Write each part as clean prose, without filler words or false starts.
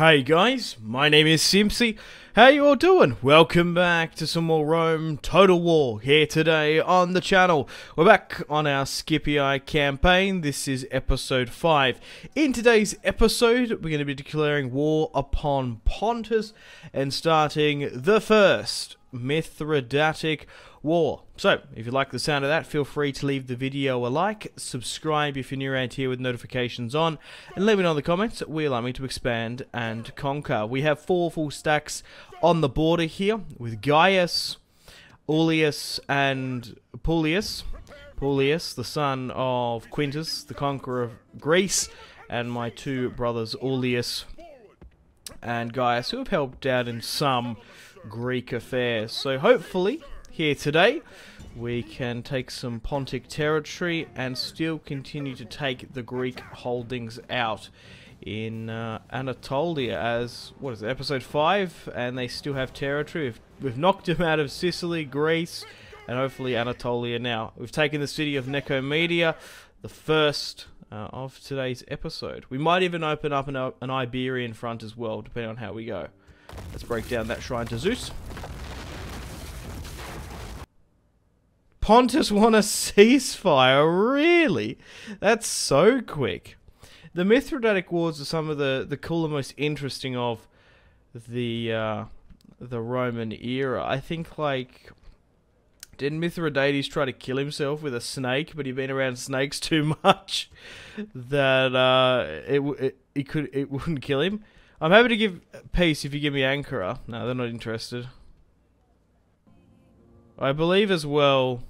Hey guys, my name is Simpsy. How you all doing? Welcome back to some more Rome Total War here today on the channel. We're back on our Scipii campaign. This is episode 5. In today's episode, we're going to be declaring war upon Pontus and starting the first Mithridatic War. So, if you like the sound of that, feel free to leave the video a like, subscribe if you're new around here with notifications on, and let me know in the comments we allow me to expand and conquer. We have 4 full stacks on the border here with Gaius, Aulius, and Publius. Publius, the son of Quintus, the conqueror of Greece, and my 2 brothers Aulius and Gaius, who have helped out in some Greek affairs. So hopefully here today we can take some Pontic territory and still continue to take the Greek holdings out in Anatolia, as what is it, episode 5, and they still have territory. We've knocked them out of Sicily, Greece, and hopefully Anatolia now. We've taken the city of Nicomedia, the first of today's episode. We might even open up an Iberian front as well, depending on how we go. Let's break down that shrine to Zeus. Pontus won a ceasefire, really? That's so quick. The Mithridatic Wars are some of the cool and most interesting of the Roman era. I think, like, didn't Mithridates try to kill himself with a snake, but he'd been around snakes too much that it wouldn't kill him? I'm happy to give peace if you give me Ankara. No, they're not interested. I believe as well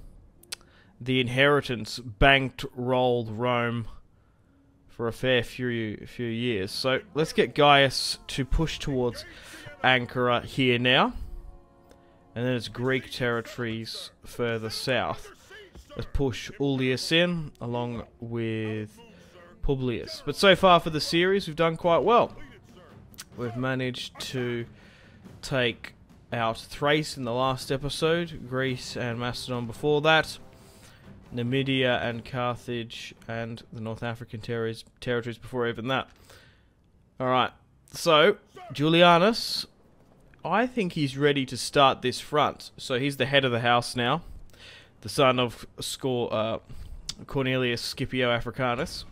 the inheritance bankrolled Rome for a fair few years. So let's get Gaius to push towards Ankara here now. And then it's Greek territories further south. Let's push Aulius in along with Publius. But so far for the series we've done quite well. We've managed to take out Thrace in the last episode, Greece and Macedon before that, Numidia and Carthage, and the North African territories before even that. Alright, so Julianus, I think he's ready to start this front. So he's the head of the house now, the son of Cornelius Scipio Africanus.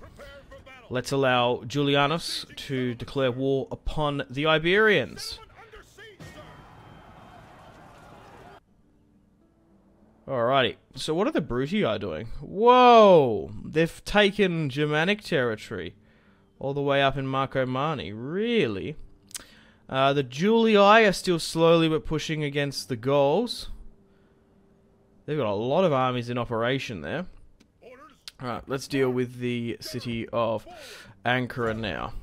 Let's allow Julianus to declare war upon the Iberians. Alrighty, so what are the Brutii doing? Whoa! They've taken Germanic territory all the way up in Marcomanni. Really? The Julii are still slowly but pushing against the Gauls. They've got a lot of armies in operation there. Alright, let's deal with the city of Ankara now.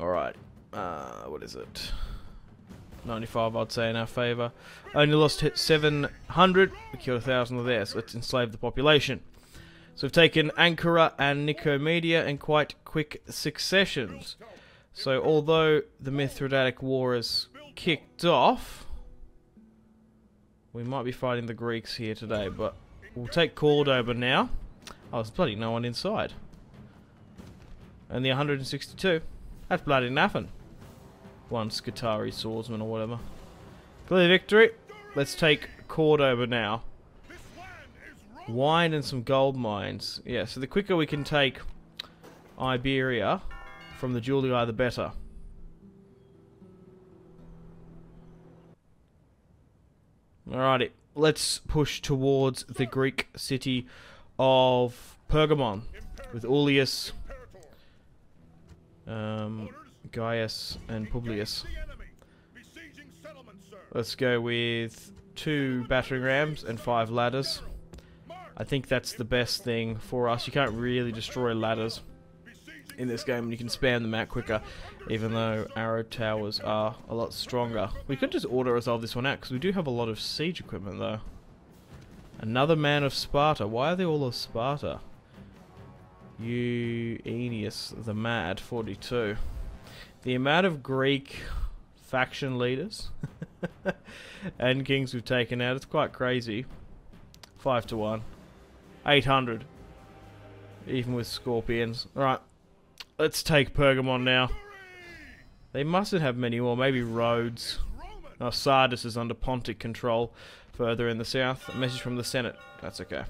Alright, what is it? 95, I'd say, in our favour. Only lost 700, we killed 1,000 of theirs, so let's enslave the population. So we've taken Ankara and Nicomedia in quite quick successions. So although the Mithridatic War has kicked off, we might be fighting the Greeks here today, but we'll take Cordoba now. Oh, there's bloody no one inside. Only 162. That's bloody nothing. One Scutari swordsman or whatever. Clear victory. Let's take Cordoba now. Wine and some gold mines. Yeah, so the quicker we can take Iberia from the Julii, the better. Alrighty. Let's push towards the Greek city of Pergamon with Aulius, Gaius and Publius. Let's go with 2 battering rams and 5 ladders. I think that's the best thing for us. You can't really destroy ladders in this game, and you can spam them out quicker, even though arrow towers are a lot stronger. We could just auto resolve this one out because we do have a lot of siege equipment though. Another man of Sparta. Why are they all of Sparta? Eunius the Mad, 42. The amount of Greek faction leaders and kings we've taken out, it's quite crazy. 5 to 1. 800. Even with scorpions. Alright. Let's take Pergamon now. They mustn't have many more, maybe Rhodes. Oh, Sardis is under Pontic control further in the south. A message from the Senate. That's okay.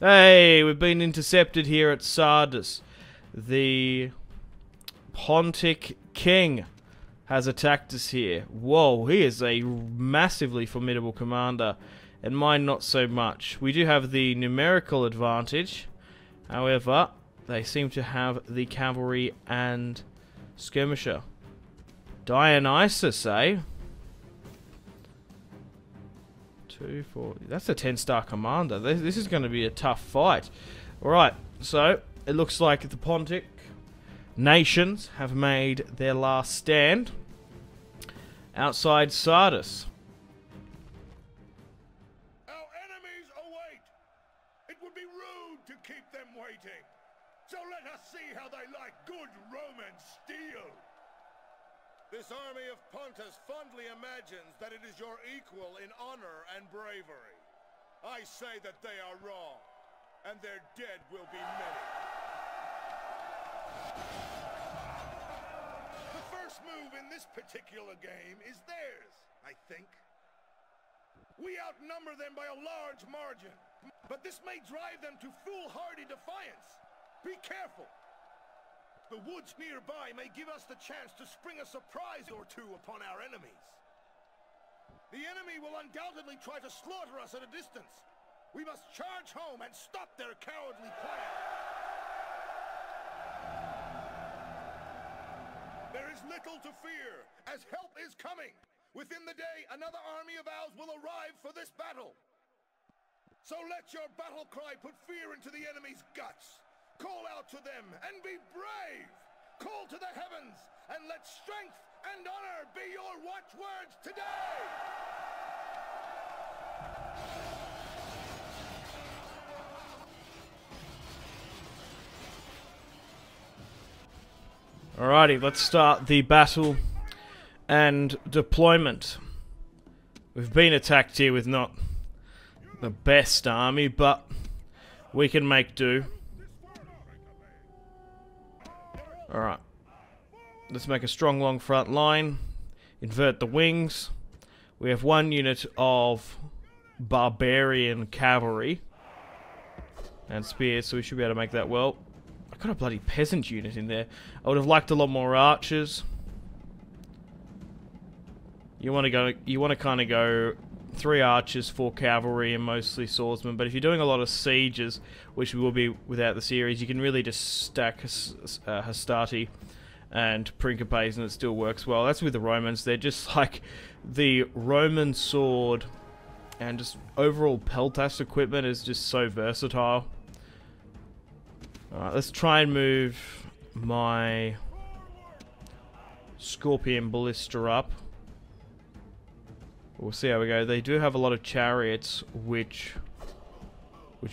Hey, we've been intercepted here at Sardis. The Pontic King has attacked us here. Whoa, he is a massively formidable commander, and mine not so much. We do have the numerical advantage. However, they seem to have the cavalry and skirmisher. Dionysus, eh? 2, 4... That's a 10-star commander. This is going to be a tough fight. Alright, so it looks like the Pontic nations have made their last stand outside Sardis. Our enemies await. It would be rude to keep them waiting. So let us see how they like good Roman steel. This army of Pontus fondly imagines that it is your equal in honor and bravery. I say that they are wrong, and their dead will be many. The first move in this particular game is theirs, I think. We outnumber them by a large margin, but this may drive them to foolhardy defiance. Be careful. The woods nearby may give us the chance to spring a surprise or two upon our enemies. The enemy will undoubtedly try to slaughter us at a distance. We must charge home and stop their cowardly plan. There is little to fear, as help is coming. Within the day, another army of ours will arrive for this battle. So let your battle cry put fear into the enemy's guts. Call out to them and be brave. Call to the heavens and let strength and honor be your watchwords today. Alrighty, let's start the battle and deployment. We've been attacked here with not the best army, but we can make do. Alright. Let's make a strong long front line. Invert the wings. We have one unit of barbarian cavalry and spears, so we should be able to make that well. Got a bloody peasant unit in there. I would have liked a lot more archers. You want to kind of go 3 archers, 4 cavalry, and mostly swordsmen. But if you're doing a lot of sieges, which we will be without the series, you can really just stack Hastati and Principes, and it still works well. That's with the Romans. They're just like the Roman sword, and just overall peltash equipment is just so versatile. Alright, let's try and move my Scorpion Ballista up. We'll see how we go. They do have a lot of chariots, which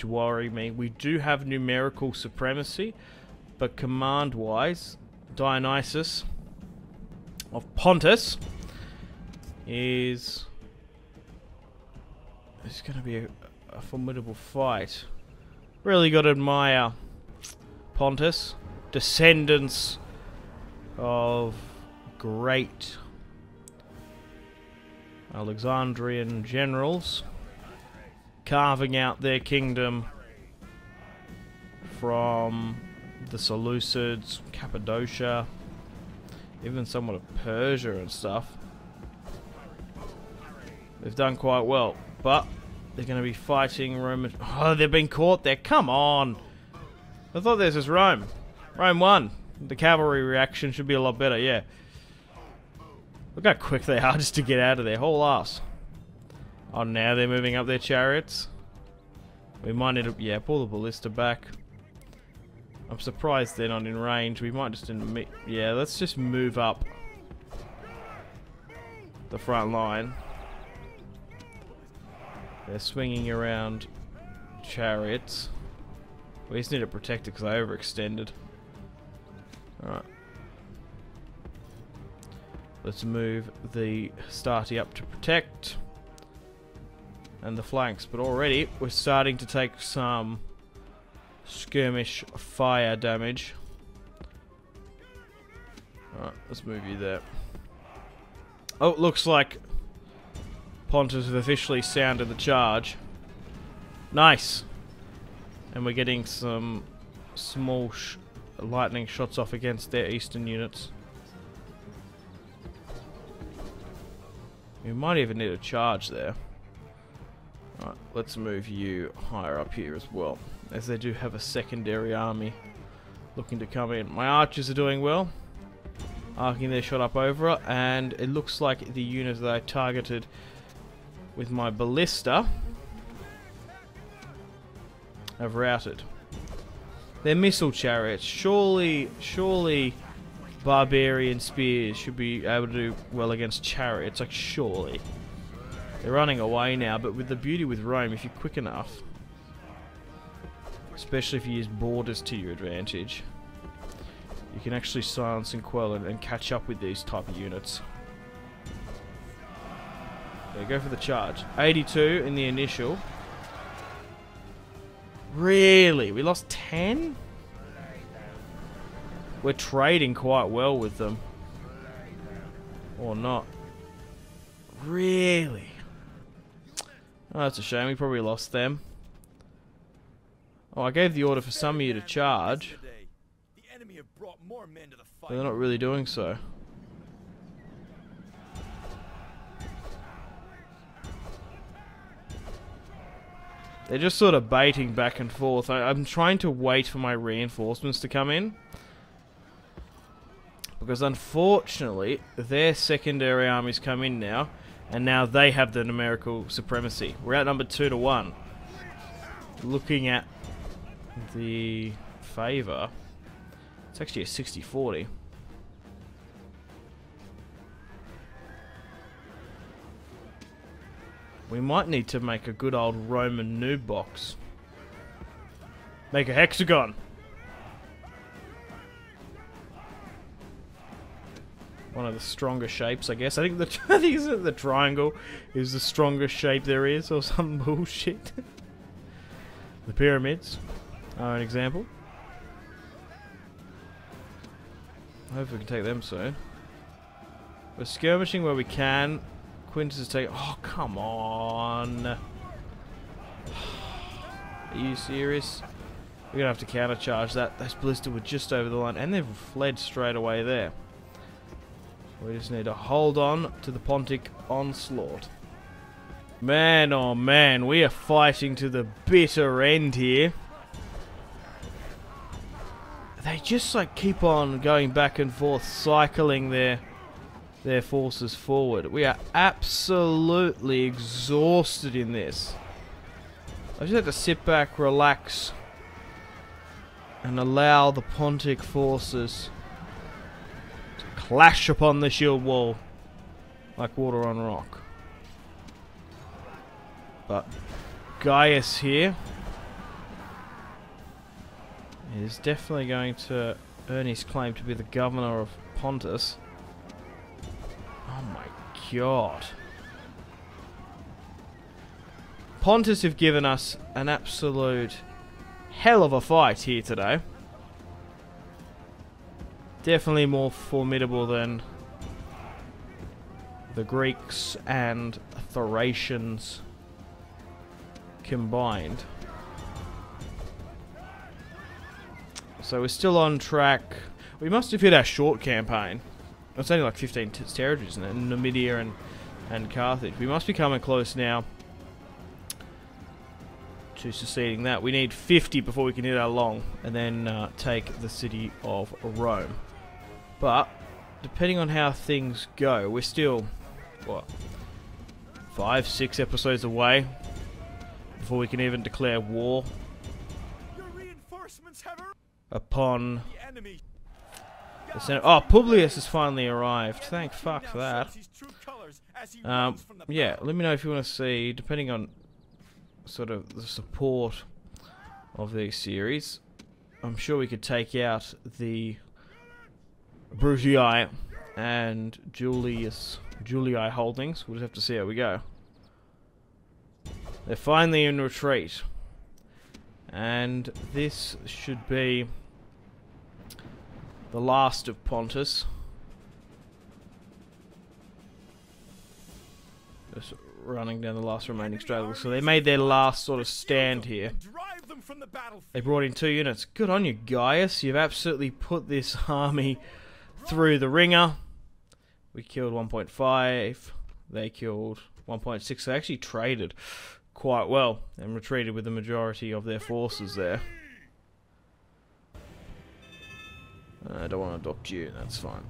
worry me. We do have numerical supremacy, but command-wise, Dionysus of Pontus is... It's going to be a formidable fight. Really got to admire Pontus, descendants of great Alexandrian generals, carving out their kingdom from the Seleucids, Cappadocia, even somewhat of Persia and stuff. They've done quite well, but they're going to be fighting Roman... Oh, they've been caught there, come on! I thought this was Rome. Rome won. The cavalry reaction should be a lot better, yeah. Look how quick they are just to get out of their whole ass. Oh, now they're moving up their chariots. We might need to... Yeah, pull the ballista back. I'm surprised they're not in range. We might just... Yeah, let's just move up the front line. They're swinging around chariots. We just need to protect it because I overextended. Alright. Let's move the Hastati up to protect. And the flanks. But already we're starting to take some skirmish fire damage. Alright, let's move you there. Oh, it looks like Pontus have officially sounded the charge. Nice! And we're getting some small lightning shots off against their eastern units. We might even need a charge there. Alright, let's move you higher up here as well, as they do have a secondary army looking to come in. My archers are doing well, arcing their shot up over it, and it looks like the unit that I targeted with my ballista have routed. Their missile chariots, surely barbarian spears should be able to do well against chariots, like surely. They're running away now, but with the beauty with Rome, if you're quick enough, especially if you use borders to your advantage, you can actually silence and quell and catch up with these type of units. There, go for the charge. 82 in the initial. Really? We lost 10? We're trading quite well with them. Or not. Really? Oh, that's a shame. We probably lost them. Oh, I gave the order for some of you to charge. But they're not really doing so. They're just sort of baiting back and forth. I'm trying to wait for my reinforcements to come in, because unfortunately their secondary armies come in now, and now they have the numerical supremacy. We're outnumbered 2 to 1. Looking at the favour, it's actually a 60-40. We might need to make a good old Roman noob box. Make a hexagon! One of the stronger shapes, I guess. I think the triangle is the strongest shape there is, or some bullshit. The pyramids are an example. I hope we can take them soon. We're skirmishing where we can. Quintus is taking. Oh, come on! Are you serious? We're gonna have to countercharge that. Those ballista were just over the line, and they've fled straight away there. We just need to hold on to the Pontic onslaught. Man, oh man, we are fighting to the bitter end here. They just like keep on going back and forth, cycling their forces forward. We are absolutely exhausted in this. I just have to sit back, relax, and allow the Pontic forces clash upon the shield wall like water on rock. But Gaius here is definitely going to earn his claim to be the governor of Pontus. Oh my god. Pontus have given us an absolute hell of a fight here today. Definitely more formidable than the Greeks and Thracians combined. So we're still on track. We must have hit our short campaign. It's only like 15 territories in Numidia and Carthage. We must be coming close now to succeeding that. We need 50 before we can hit our long, and then take the city of Rome. But depending on how things go, we're still, what, 5-6 episodes away before we can even declare war upon the center. Oh, Publius has finally arrived. Thank fuck for that. Yeah, let me know if you want to see, depending on sort of the support of these series, I'm sure we could take out the Brutii and Julii holdings. We'll just have to see how we go. They're finally in retreat, and this should be the last of Pontus. Just running down the last remaining stragglers. So they made their last sort of stand here. They brought in 2 units. Good on you, Gaius. You've absolutely put this army through the ringer. We killed 1.5. They killed 1.6. They actually traded quite well and retreated with the majority of their forces there. I don't want to adopt you. That's fine.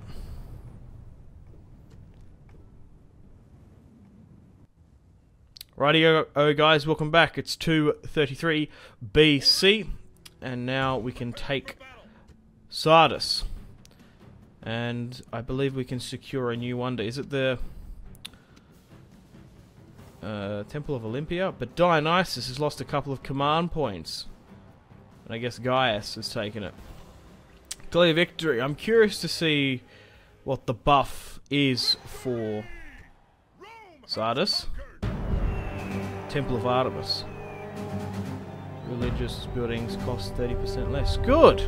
Rightio, guys, welcome back. It's 233 BC, and now we can take Sardis, and I believe we can secure a new wonder. Is it the Temple of Olympia? But Dionysus has lost a couple of command points, and I guess Gaius has taken it. Clear victory. I'm curious to see what the buff is for Sardis. Temple of Artemis. Religious buildings cost 30% less. Good!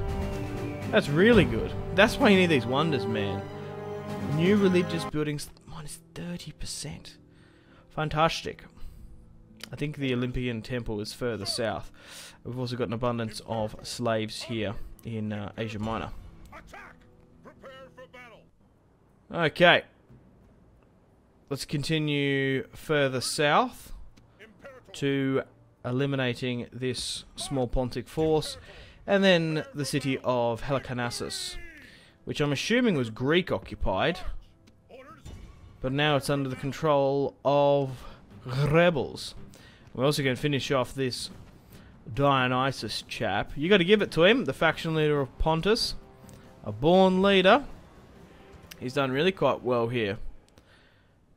That's really good. That's why you need these wonders, man. New religious buildings minus 30%. Fantastic. I think the Olympian temple is further south. We've also got an abundance of slaves here in Asia Minor. Okay. Let's continue further south to eliminating this small Pontic force, and then the city of Halikarnassus, which I'm assuming was Greek occupied, but now it's under the control of rebels. We're also going to finish off this Dionysus chap. You got to give it to him, the faction leader of Pontus, a born leader. He's done really quite well here,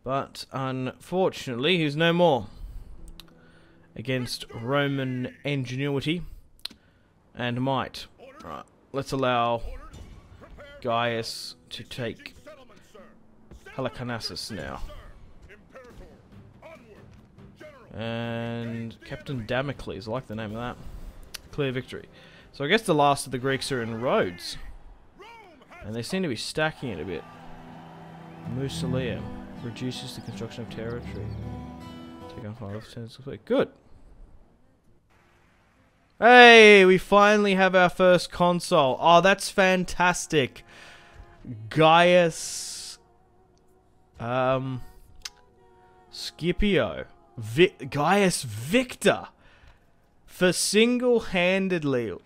but unfortunately he's no more. Against Roman ingenuity and might. Right, let's allow Gaius to take Halikarnassus now. And Captain Damocles, I like the name of that. Clear victory. So I guess the last of the Greeks are in Rhodes. And they seem to be stacking it a bit. Mausoleum reduces the construction of territory. Good. Hey, we finally have our first consul. Oh, that's fantastic. Gaius Scipio Gaius Victor, for single-handedly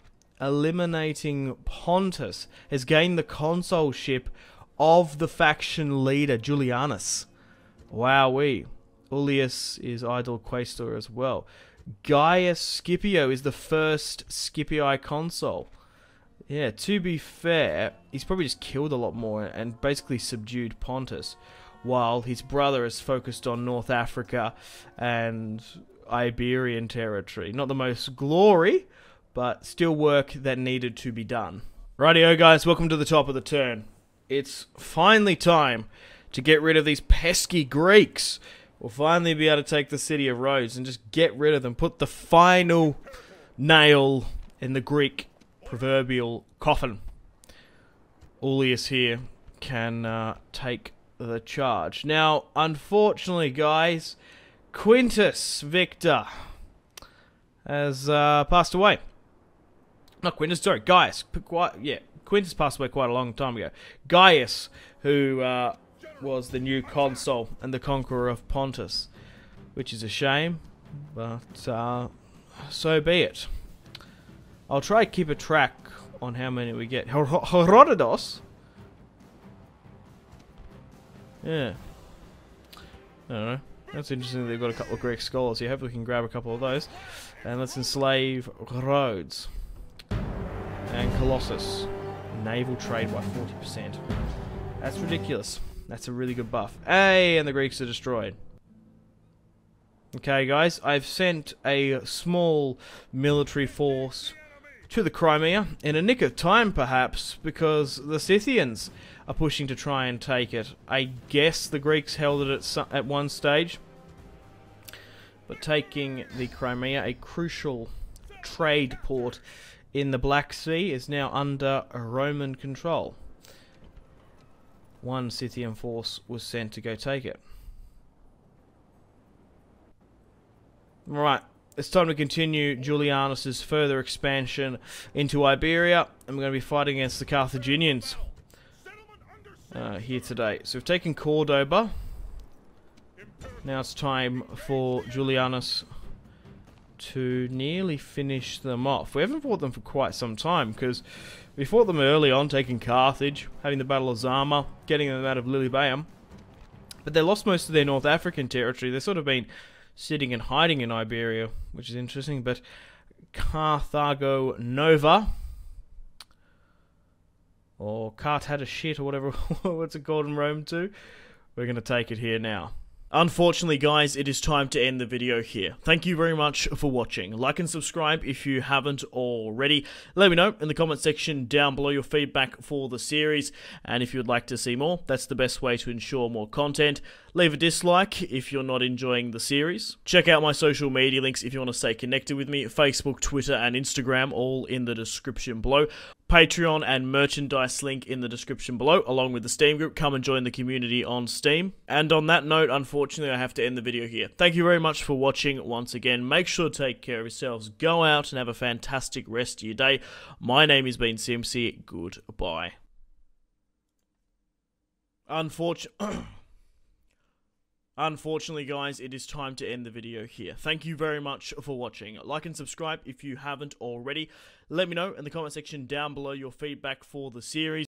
eliminating Pontus, has gained the consulship of the faction leader Julianus. Wowee. Ullius is idol quaestor as well. Gaius Scipio is the first Scipii consul. Yeah, to be fair, he's probably just killed a lot more and basically subdued Pontus, while his brother is focused on North Africa and Iberian territory. Not the most glory, but still work that needed to be done. Rightio, guys, welcome to the top of the turn. It's finally time to get rid of these pesky Greeks. We'll finally be able to take the city of Rhodes and just get rid of them. Put the final nail in the Greek proverbial coffin. Ullius here can take the charge. Now, unfortunately, guys, Quintus Victor has passed away. Not Quintus, sorry, Gaius. Yeah, Quintus passed away quite a long time ago. Gaius, who was the new consul and the conqueror of Pontus, which is a shame, but so be it. I'll try to keep a track on how many we get. Herodotus? Yeah. I don't know. That's interesting that they've got a couple of Greek scholars here. Hopefully we can grab a couple of those. And let's enslave Rhodes. And Colossus. Naval trade by 40%. That's ridiculous. That's a really good buff. Hey, and the Greeks are destroyed. Okay, guys, I've sent a small military force to the Crimea in a nick of time, perhaps, because the Scythians are pushing to try and take it. I guess the Greeks held it at one stage, but taking the Crimea, a crucial trade port in the Black Sea, is now under Roman control. One Scythian force was sent to go take it. Right, it's time to continue Julianus's further expansion into Iberia, and we're going to be fighting against the Carthaginians here today. So we've taken Cordoba. Now it's time for Julianus to nearly finish them off. We haven't fought them for quite some time, because we fought them early on, taking Carthage, having the Battle of Zama, getting them out of Lilybaeum. But they lost most of their North African territory. They've sort of been sitting and hiding in Iberia, which is interesting. But Carthago Nova, or Cartadashit, or whatever, what's it called in Rome too? We're going to take it here now. Unfortunately, guys, it is time to end the video here. Thank you very much for watching. Like and subscribe if you haven't already. Let me know in the comment section down below your feedback for the series. And if you would like to see more, that's the best way to ensure more content. Leave a dislike if you're not enjoying the series. Check out my social media links if you want to stay connected with me. Facebook, Twitter, and Instagram, all in the description below. Patreon and merchandise link in the description below, along with the Steam group. Come and join the community on Steam. And on that note, unfortunately, I have to end the video here. Thank you very much for watching once again. Make sure to take care of yourselves. Go out and have a fantastic rest of your day. My name has been CMC. Goodbye. Unfortunately, guys, it is time to end the video here. Thank you very much for watching. Like and subscribe if you haven't already. Let me know in the comment section down below your feedback for the series.